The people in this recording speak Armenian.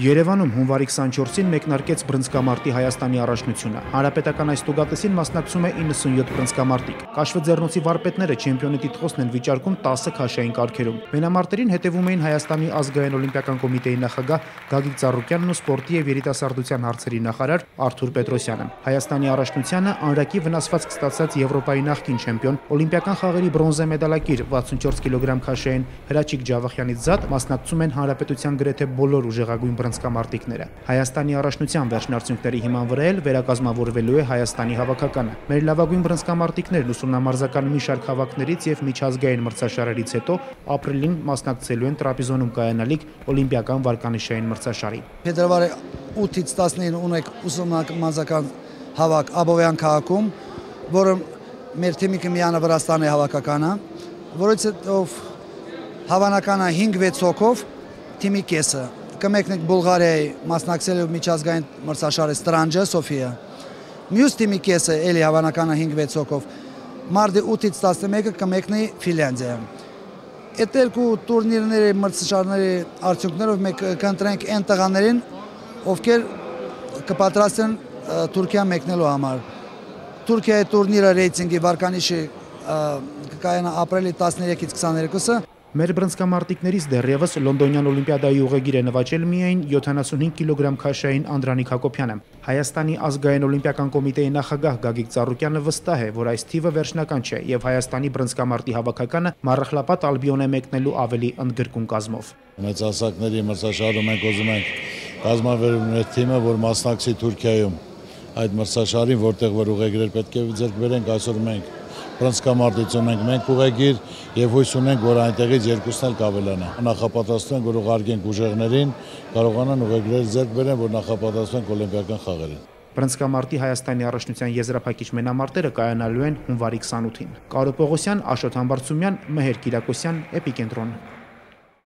Երևանում հունվարի 24-ին մեկնարկեց բռնցքամարտի Հայաստանի առաջնությունը։ Հանրապետական այս տուգատեսին մասնակցում է 97 բռնցքամարտիկ։ Կաշվաձեռնոցի վարպետները չեմպիոնի տիտղոսն են վիճարկում 10 քաշային կարգերում։ Մենամարտերին հետևում էին Հայաստանի ազգային օլիմպիական կոմիտեի նախագահ Գագիկ Ծառուկյանն ու սպորտի և երիտասարդության հարցերի նախարար Արթուր Պետրոսյանը։ Հայաստանի առաջնությանը անրակի վնասվածք ստացած Եվրոպայի նախկին չեմպիոն, օլիմպիական խաղերի բրոնզե մեդալակիր 64 կիլոգրամ քաշային Հրաչիկ Ջավախյանից զատ մասնակցում են հանրապետության գրեթե բոլոր ուժեղագույն բռնցքամարտիկները։ Հայաստանի առաջնության վերջնարդյունքների հիման վրա էլ վերակազմավորվելու է Հայաստանի հավաքականը։ Մեր լավագույն բռնցքամարտիկներն ուսումնամարզական մի շարք հավաքներից և միջազգային մրցաշարերից հետո ապրիլին մասնակցելու են Տրապիզոնում կայանալիք օլիմպիական վարկանիշային մրցաշարին։ Փետրվարի 8-ից 19-ին ունենք ուսումնամարզական հավաք Աբովյան քաղաքում, որը մեր թիմի կմիանա Վրաստանի հավաքականը, որից հետո հավանական է 5-6 հոգով թիմի կեսը։ Կմեկնենք Բուլղարիայի մասնակցելով միջազգային մրցաշարի Ստրանջը Սոֆիա։ Մյուս թիմի կեսը էլի հավանականա 5-6 հոգով։ Մարտի 8-ից 11-ը կմեկնի Ֆինլանդիա։ Այդ երկու տուրնիրների մրցաշարների արդյունքներով մենք կընտրենք այն տղաներին, ովքեր կպատրաստ են Թուրքիա մեկնելու համար։ Թուրքիայի տուրնիրը ռեյտինգի վարկանիշը կկայանա ապրիլի 13-ից 22-ը։ Մեր բռնցքամարտիկներից դեռևս Լոնդոնյան Օլիմպիադայի ուղեգիր է նվաճել միայն 75 կիլոգրամ քաշային Անդրանիկ Հակոբյանը։ Հայաստանի ազգային օլիմպիական կոմիտեի նախագահ Գագիկ Ծառուկյանը վստահ է, որ այս թիվը վերջնական չէ և Հայաստանի բռնցքամարտի հավաքականը Մառախլապատ Ալբիոն է մեկնելու ավելի ընդգրկուն կազմով։ Մեծահասակների մրցաշարում ենք ուզում ենք կազմավորել թիմը, որ մասնակցի Թուրքիայում այդ մրցաշարին, որտեղ որ ուղեգիրը պետք է ձեռք բերենք այսօր մենք։ Բռնցքամարտություն ենք մենք ուղեգիր և հույս ունենք, որ այնտեղից երկուսն էլ կավելանա։ Նախապատրաստում ենք, որ ուղարկենք ուժեղներին, կարողանան ուղեգրեր ձեռք բերեն, որ նախապատրաստում ենք օլիմպիական խաղերին։ Բռնցքամարտի Հայաստանի առաջնության եզրափակիչ մենամարտերը կայանալու են հունվարի 28-ին։ Կարո Պողոսյան, Աշոտ Համբարձումյան, Մհեր Կիրակոսյան, Էպիկենտրոն։